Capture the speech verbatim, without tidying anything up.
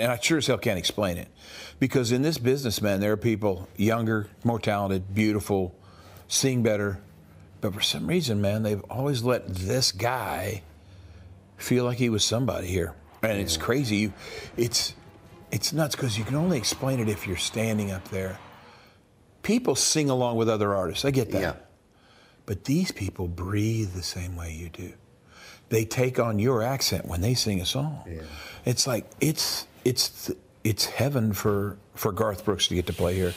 And I sure as hell can't explain it. Because in this business, man, there are people younger, more talented, beautiful, seeing better. But for some reason, man, they've always let this guy feel like he was somebody here. And yeah. It's crazy. You, it's, it's nuts because you can only explain it if you're standing up there. People sing along with other artists. I get that. Yeah. But these people breathe the same way you do. They take on your accent when they sing a song. Yeah. It's like, it's, it's, it's heaven for, for Garth Brooks to get to play here.